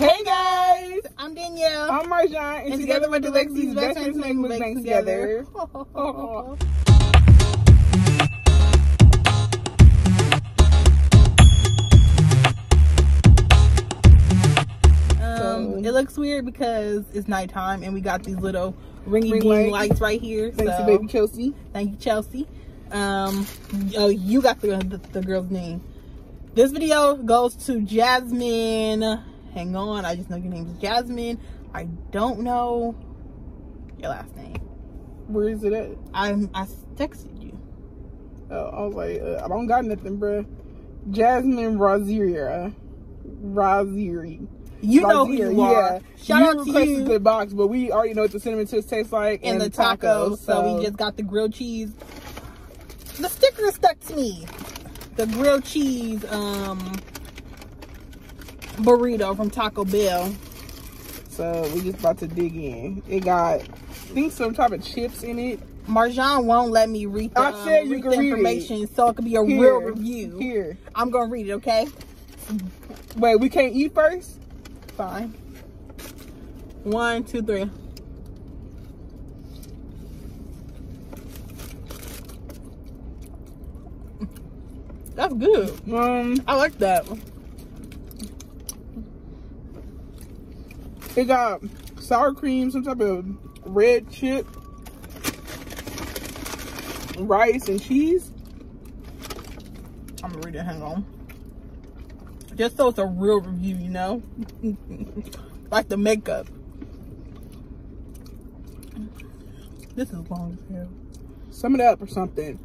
Hey guys, I'm Danielle. I'm Marjan, and together with the Lexi's best friends make mukbangs together. It looks weird because it's nighttime and we got these little ringy lights right here. Thanks to baby Chelsea. Thank you, Chelsea. Oh, you got the girl's name. This video goes to Jasmine. Hang on, I just know your name is Jasmine. I don't know your last name. Where is it at? I texted you. Oh, I was like, I don't got nothing, bruh. Jasmine Rosiera. You know who you are. Shout out to you. You requested the box, but we already know what the cinnamon twist tastes like. And the tacos. So we just got the grilled cheese. The sticker stuck to me. The grilled cheese, burrito from Taco Bell. So we just about to dig in. It got, I think, some type of chips in it. Marjan won't let me read the, read the information. So it could be a real review. I'm gonna read it, okay? Wait, we can't eat first? Fine. 1, 2, 3. That's good. I like that. It got sour cream, some type of red chip, rice, and cheese. I'm gonna read it, hang on. Just so it's a real review, you know? Like the makeup. This is long as hell. Sum it up or something.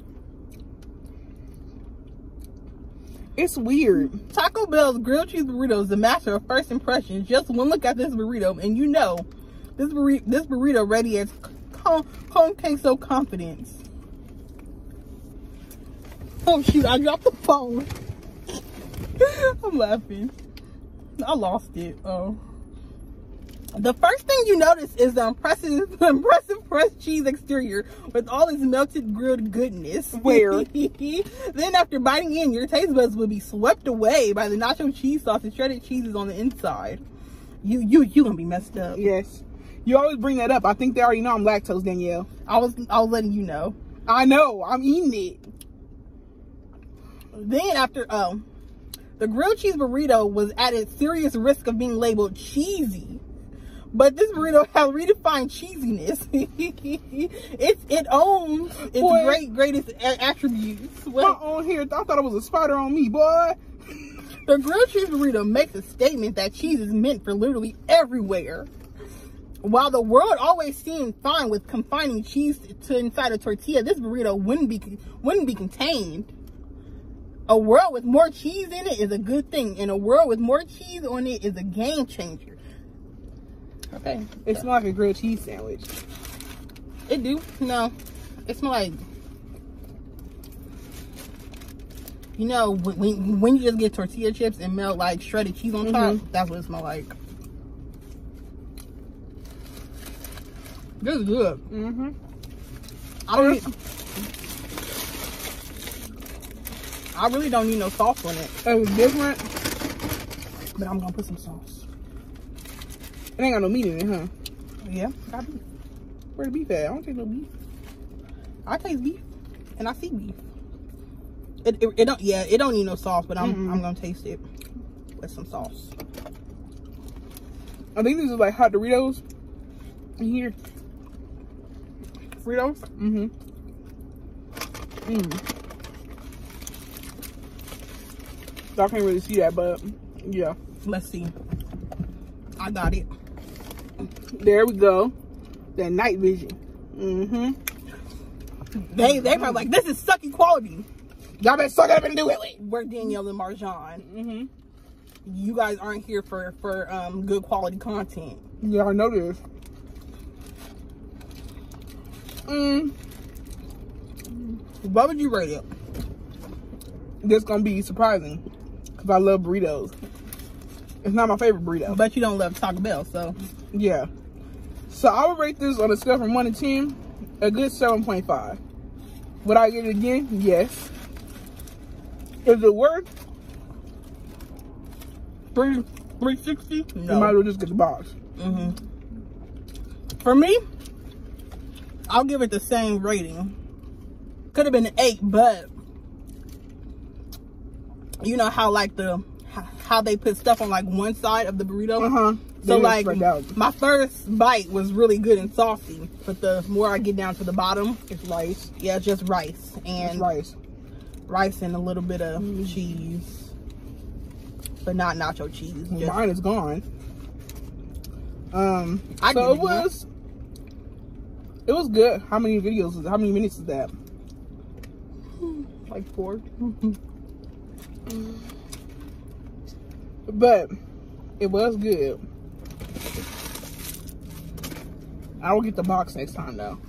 It's weird. Taco Bell's grilled cheese burrito is the master of first impressions. Just one look at this burrito and you know this burrito radiates home queso confidence. Oh shoot, I dropped the phone. I'm laughing. I lost it. Oh. The first thing you notice is the impressive pressed cheese exterior with all its melted grilled goodness. Where? Then after biting in, your taste buds will be swept away by the nacho cheese sauce and shredded cheeses on the inside. You gonna be messed up. Yes. You always bring that up. I think they already know I'm lactose, Danielle. I was letting you know. I know. I'm eating it. Then after, the grilled cheese burrito was at its serious risk of being labeled cheesy. But this burrito has redefined cheesiness. It owns its greatest attributes. Well, on here, I thought it was a spider on me, boy. The grilled cheese burrito makes a statement that cheese is meant for literally everywhere. While the world always seemed fine with confining cheese to inside a tortilla, this burrito wouldn't be contained. A world with more cheese in it is a good thing, and a world with more cheese on it is a game changer. Okay. It smells like a grilled cheese sandwich. It do. No. It smells like... You know, when you just get tortilla chips and melt, like, shredded cheese on top, that's what it smells like. This is good. Mm-hmm. I really don't need no sauce on it. It was different. But I'm going to put some sauce. It ain't got no meat in it, huh? Yeah, got beef. Where the beef at? I don't taste no beef. I taste beef, and I see beef. It don't. Yeah, it don't need no sauce, but I'm gonna taste it with some sauce. I think these are like hot Doritos in here. Fritos. Y'all can't really see that, but yeah. Let's see. I got it. There we go. That night vision. They probably like, this is sucky quality. Y'all better suck it up and do it. We're Danielle and Marjan. You guys aren't here for good quality content. Yeah, I know this. What would you rate it? This gonna be surprising because I love burritos. It's not my favorite burrito. But you don't love Taco Bell, so. Yeah. So I would rate this on a scale from 1 to 10, a good 7.5. Would I get it again? Yes. Is it worth 3 360? No. You might as well just get the box. Mm-hmm. For me, I'll give it the same rating. Could have been an 8, but you know how like the how they put stuff on like one side of the burrito. So like my first bite was really good and saucy, but the more I get down to the bottom, it's rice. Yeah, it's just rice and rice and a little bit of cheese, but not nacho cheese. Well, mine is gone. So it was good. How many videos? How many minutes is that? Like 4. But it was good. I will get the box next time though.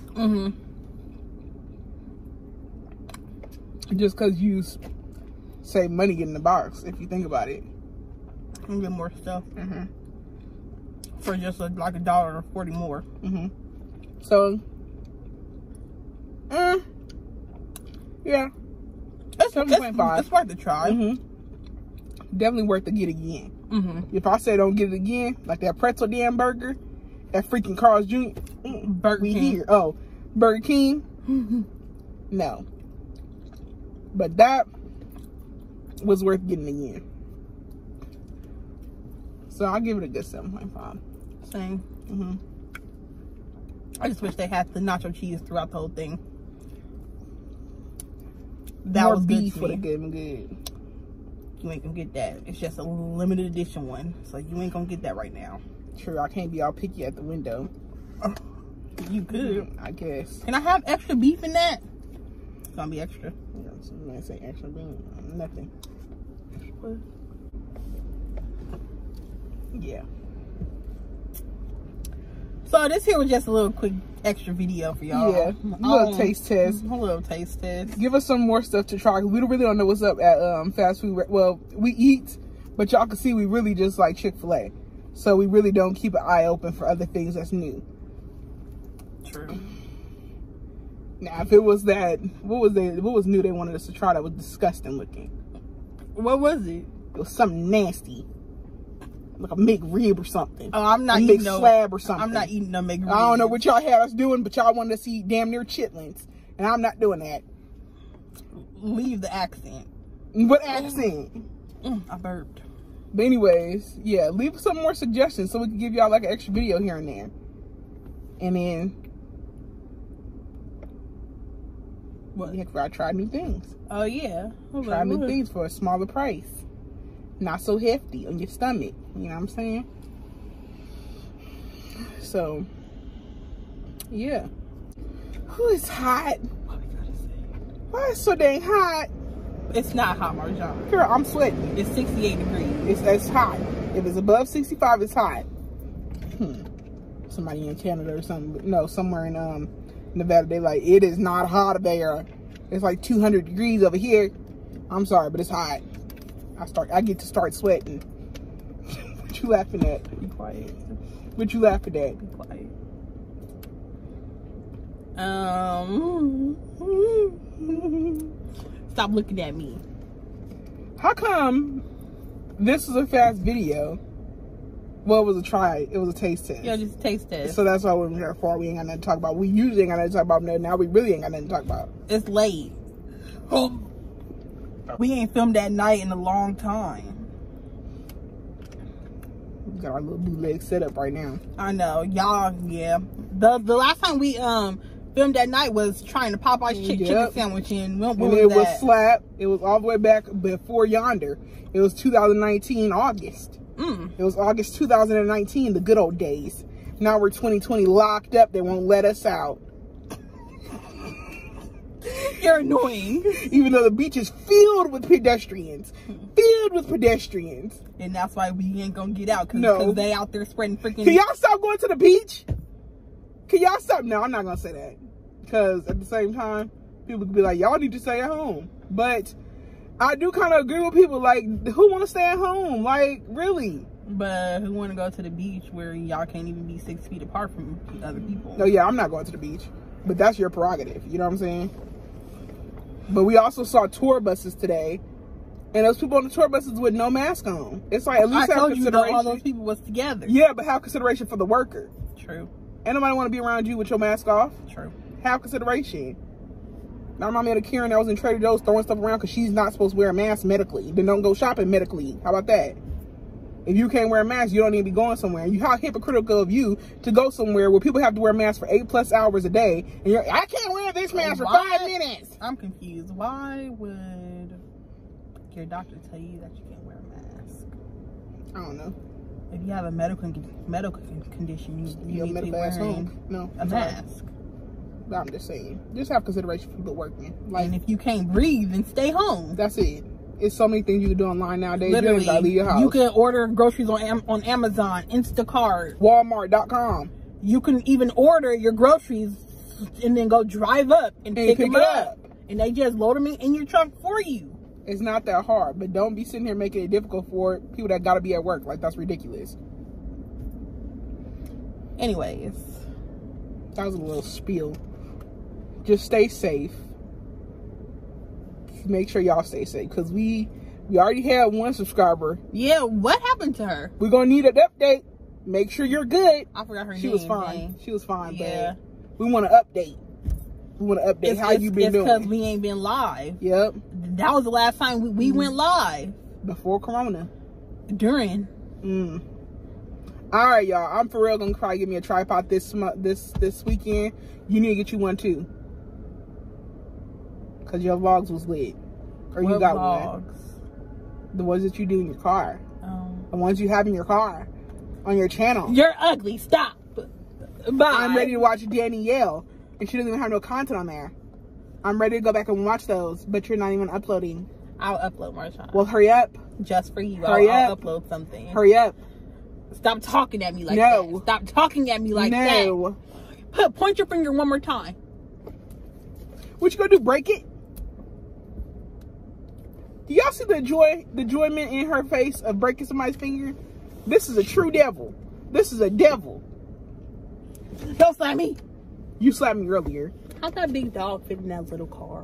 Just because you save money getting the box if you think about it. And get more stuff. For just like $1.40 more. So, yeah. It's 7.5. It's worth a try. Definitely worth to get again. If I say don't get it again, like that pretzel damn burger, that freaking Carl's Jr. Burger King. No. But that was worth getting again. So I'll give it a good 7.5. Same. I just wish they had the nacho cheese throughout the whole thing. That more was beef good for the good. You ain't gonna get that. It's just a limited edition one, so you ain't gonna get that right now. True, I can't be all picky at the window. You could, I guess. Can I have extra beef in that? It's gonna be extra. Yeah, so I'm gonna say extra beef. Nothing. What? Yeah. So this here was just a little quick extra video for y'all. Yeah, a little taste test. A little taste test. Give us some more stuff to try. We really don't know what's up at fast food. Well, we eat, but y'all can see we really just like Chick-fil-A. So we really don't keep an eye open for other things that's new. True. Now, if it was that, what was new they wanted us to try that was disgusting looking? What was it? It was something nasty. Like a McRib or something. Oh, I'm not eating no slab or something. I'm not eating no McRib. I don't know what y'all had us doing, but y'all wanted us to eat damn near chitlins, and I'm not doing that. Leave the accent. What accent? I burped. But anyways, yeah, leave some more suggestions so we can give y'all like an extra video here and there. And then, what? Heck, I tried new things. Oh yeah, try new things for a smaller price. Not so hefty on your stomach. You know what I'm saying? So, yeah. Who is hot? What we gotta say? Why is it so dang hot? It's not hot, Marjan. Girl, I'm sweating. It's 68 degrees. It's hot. If it's above 65, it's hot. Somebody in Canada or something. But no, somewhere in Nevada, they like, it is not hot there. It's like 200 degrees over here. I'm sorry, but it's hot. I get to start sweating. What you laughing at? Be quiet. What you laughing at? Be quiet. Stop looking at me. How come this is a fast video? Well, it was a try. It was a taste test. Yeah, just a taste test. So that's why we went here far. We ain't got nothing to talk about. We usually ain't got nothing to talk about. Now we really ain't got nothing to talk about. It's late. We ain't filmed that night in a long time. We got our little bootleg set up right now. I know, y'all. Yeah, the last time we filmed that night was trying to Popeye's chicken sandwich, and it was slap. It was all the way back before yonder. It was 2019 August. It was August 2019, the good old days. Now we're 2020 locked up. They won't let us out. You're annoying. Even though the beach is filled with pedestrians. And that's why we ain't gonna get out. Cause they out there spreading freaking. Can y'all stop going to the beach? Can y'all stop? No, I'm not gonna say that. Cause at the same time, people could be like, y'all need to stay at home. But I do kind of agree with people. Like, who wanna stay at home? Like, really? But who wanna go to the beach where y'all can't even be 6 feet apart from other people? No, yeah, I'm not going to the beach. But that's your prerogative. You know what I'm saying? But we also saw tour buses today And those people on the tour buses with no mask on. It's like, at least have consideration. I told you all those people was together. Yeah, but have consideration for the worker. True. And nobody want to be around you with your mask off. True. Have consideration. Now, my man, Karen, that was in Trader Joe's throwing stuff around because she's not supposed to wear a mask medically. Then don't go shopping medically. How about that? If you can't wear a mask, you don't need to be going somewhere. You, how hypocritical of you to go somewhere where people have to wear masks for 8+ hours a day. And you're, I can't wear this mask for 5 minutes. I'm confused. Why would your doctor tell you that you can't wear a mask? I don't know. If you have a medical condition, you need to be wearing a mask. But I'm just saying, just have consideration for people working. Like, and if you can't breathe, then stay home. That's it. It's so many things you can do online nowadays. Literally, you leave your house. You can order groceries on Amazon, Instacart, Walmart.com. You can even order your groceries and then go drive up and pick them up. And they just load them in your trunk for you. It's not that hard, but don't be sitting here making it difficult for people that gotta be at work. Like, that's ridiculous. Anyways, that was a little spiel. Just stay safe. Make sure y'all stay safe, because we already had one subscriber. Yeah, what happened to her? We're gonna need an update. Make sure you're good. I forgot her name. She was fine. Man. She was fine, yeah. Babe. We want to update. We want to update how you been doing. Because we ain't been live. Yep. That was the last time we went live before Corona. During. All right, y'all. I'm for real gonna probably give me a tripod this weekend. You need to get you one too. Because your vlogs was lit. Or what you got vlogs? One. The ones that you do in your car. The ones you have in your car. On your channel. You're ugly. Stop. Bye. I'm ready to watch Danielle. And she doesn't even have no content on there. I'm ready to go back and watch those. But you're not even uploading. I'll upload Marjan. Well, hurry up. Just for you. I'll upload something. Hurry up. Stop talking at me like that. Stop talking at me like that. Point your finger one more time. What you gonna do? Break it? Do y'all see the enjoyment in her face of breaking somebody's finger? This is a true devil. This is a devil. Don't slap me. You slapped me earlier. How that big dog fit in that little car?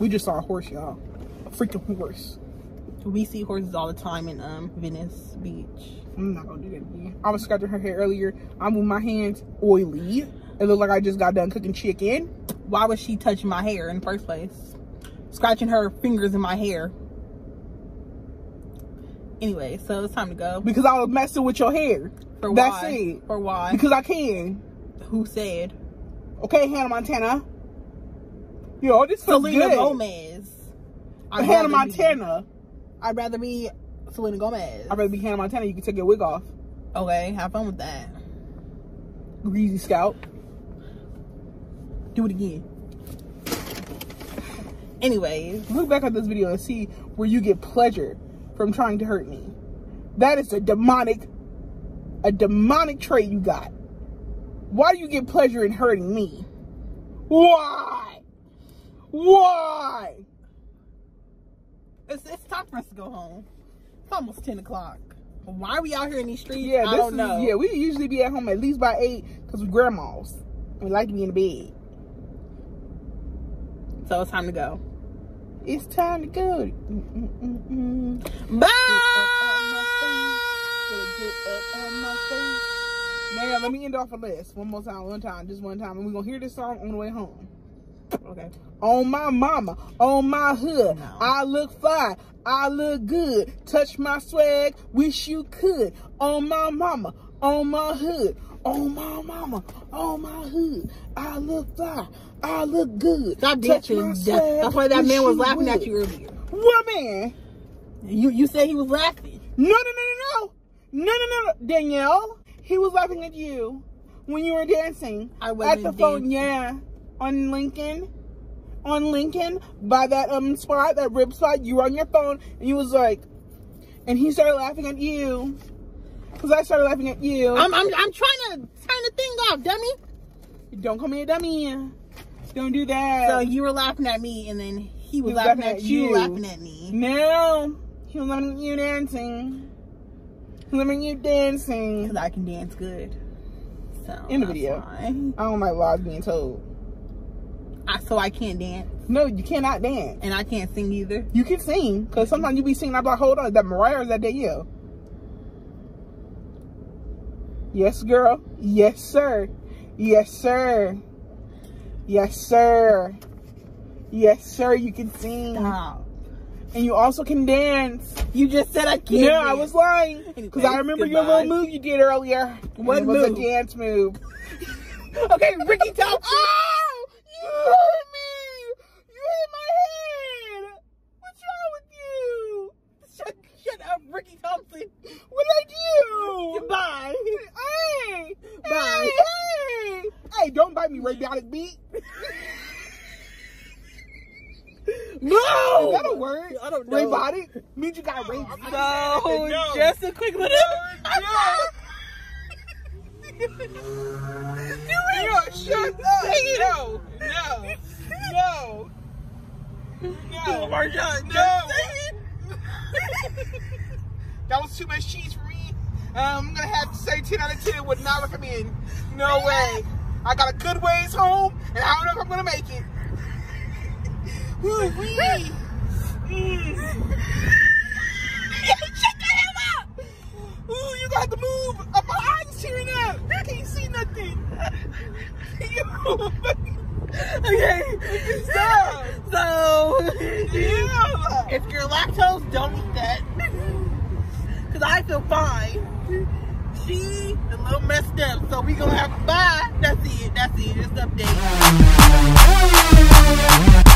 We just saw a horse, y'all. A freaking horse. We see horses all the time in Venice Beach. I'm not gonna do that again. I was scratching her hair earlier. I moved my hands oily. It looked like I just got done cooking chicken. Why would she touch my hair in the first place? Scratching her fingers in my hair. Anyway, so it's time to go. Because I was messing with your hair. For why? That's it. For why? Because I can. Who said? Okay, Hannah Montana. Yo, this Selena Gomez. Hannah Montana. I'd rather be Selena Gomez. I'd rather be Hannah Montana. You can take your wig off. Okay, have fun with that. Greasy scalp. Do it again. Anyways, look back at this video and see where you get pleasure from trying to hurt me. That is a demonic trait you got. Why do you get pleasure in hurting me? Why? Why? It's time for us to go home. It's almost 10 o'clock. Why are we out here in these streets? Yeah, I don't know. Yeah, we usually be at home at least by 8 because we're grandmas. We like to be in the bed. So it's time to go. It's time to go. Bye. Now let me end off a list one more time, just one time, and we're gonna hear this song on the way home. Okay. On my mama, on my hood, no. I look fly, I look good. Touch my swag, wish you could. On my mama, on my hood. On my mama, on my hood, I look fly, I look good. Stop dancing. That's why that man was laughing at you earlier. What man? You said he was laughing. No, Danielle. He was laughing at you when you were dancing. I wasn't at the phone. Yeah, on Lincoln, by that spot, that rib spot. You were on your phone, and you was like, and he started laughing at you. Cause I started laughing at you. I'm trying to turn the thing off, dummy. Don't call me a dummy. Don't do that. So you were laughing at me, and then he was laughing at you, laughing at me. No, he was laughing at you dancing. He was laughing at you dancing. Cause I can dance good. So in the video, fine. I don't like lies being told. so I can't dance. No, you cannot dance. And I can't sing either. You can sing, because sometimes you be singing. I'm like, hold on, that Mariah or that Danielle? Yes, girl. Yes, sir. Yes, sir. Yes, sir. Yes, sir. You can sing. Stop. And you also can dance. You just said I can't. Yeah, I was lying. Because I remember your little move you did earlier. What move? It was a dance move. Okay, Ricky Thompson. Oh! You hurt me! You hit my head! What's wrong with you? Shut up, Ricky Thompson. What did I do? Goodbye. Hey! Bye. Hey! Hey, don't bite me, radiotic beat. No! Is that a word? I don't know. Rebodic? Means you got raped. No, just a quick little... No. Shut up! No, Marjan, no! That was too much cheese for me. I'm gonna have to say 10 out of 10 would not recommend. No way. I got a good ways home, and I don't know if I'm gonna make it. Shut the hell up! Ooh, you got to move. My eyes tearing up. I can't see nothing. Okay, stop. So, if you're lactose, don't eat that. Cause I feel fine. She's a little messed up, so we gonna have to buy. That's it. That's it. It's update.